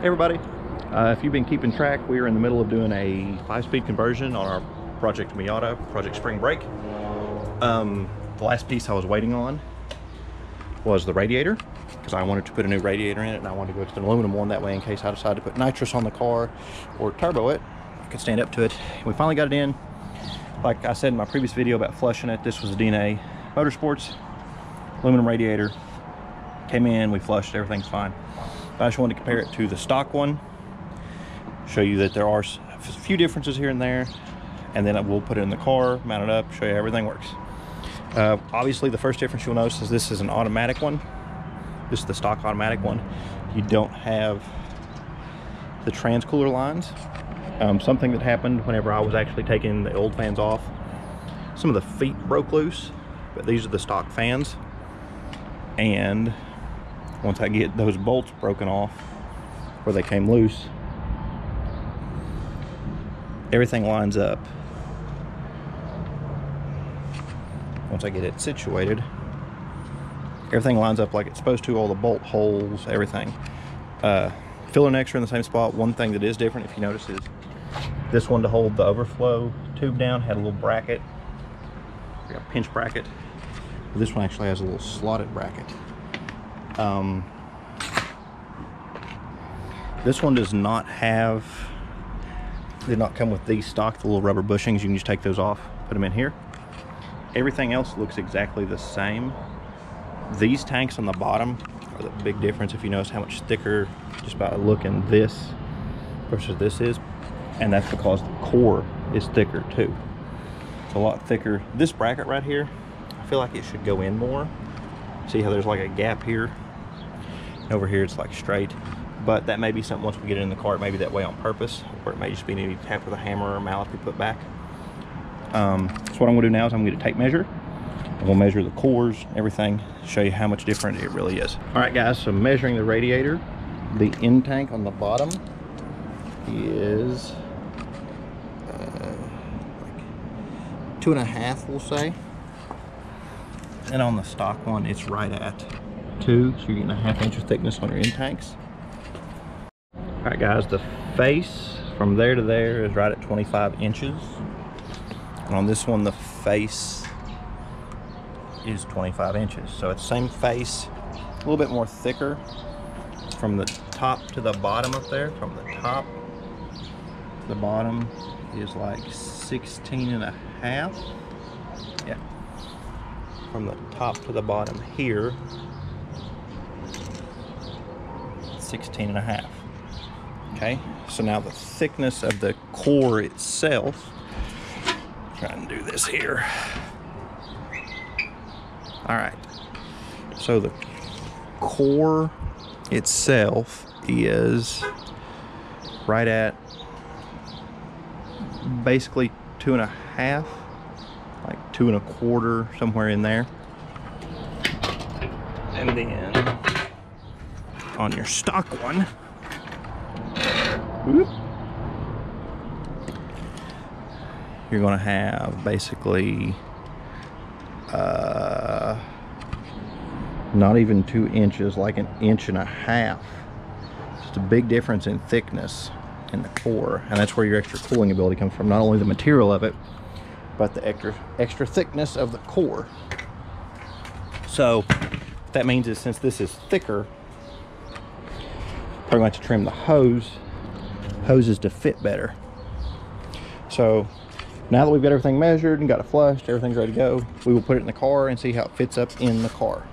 Hey everybody, if you've been keeping track, we are in the middle of doing a 5-speed conversion on our Project Miata, Project Spring Break. The last piece I was waiting on was the radiator, because I wanted to put a new radiator in it, and I wanted to go to an aluminum one that way in case I decide to put nitrous on the car or turbo it, I could stand up to it. We finally got it in. Like I said in my previous video about flushing it, this was a DNA Motorsports aluminum radiator. Came in, we flushed, everything's fine. I just wanted to compare it to the stock one, show you that there are a few differences here and there, and then we'll put it in the car, mount it up, show you how everything works. Obviously, the first difference you'll notice is this is an automatic one. This is the stock automatic one. You don't have the transcooler lines. Something that happened whenever I was actually taking the old fans off, some of the feet broke loose, but these are the stock fans. And once I get those bolts broken off where they came loose, everything lines up. Once I get it situated, everything lines up like it's supposed to, all the bolt holes, everything. Filler necks are in the same spot. One thing that is different, if you notice, is this one to hold the overflow tube down had a little bracket, like a pinch bracket. This one actually has a little slotted bracket. This one did not come with these stock, the little rubber bushings. You can just take those off, put them in here. Everything else looks exactly the same. These tanks on the bottom are the big difference. If you notice how much thicker, just by looking, this versus this is, and that's because the core is thicker too. It's a lot thicker. This bracket right here, I feel like it should go in more. See how there's like a gap here, and over here it's like straight, but that may be something once we get it in the car, it may be that way on purpose, or it may just be needed to tap with a hammer or mallet to put back. So what I'm gonna do now is I'm gonna get a tape measure, and we'll measure the cores, everything, show you how much different it really is. All right guys, so measuring the radiator, the end tank on the bottom is like 2.5, we'll say. And on the stock one, it's right at 2, so you're getting a 1/2 inch of thickness on your end tanks. All right guys, the face from there to there is right at 25 inches. And on this one, the face is 25 inches. So it's the same face, a little bit more thicker from the top to the bottom up there. From the top to the bottom is like 16.5. Yeah. From the top to the bottom here, 16.5. Okay, so now the thickness of the core itself, try and do this here. All right, so the core itself is right at basically 2.5, like 2.25, somewhere in there. And then on your stock one, whoop, you're gonna have basically not even 2 inches, like 1.5 inches. Just a big difference in thickness in the core, and that's where your extra cooling ability comes from, not only the material of it, but the extra thickness of the core. So what that means is, since this is thicker, we're going to trim the hoses to fit better. So now that we've got everything measured and got it flushed, everything's ready to go, we will put it in the car and see how it fits up in the car.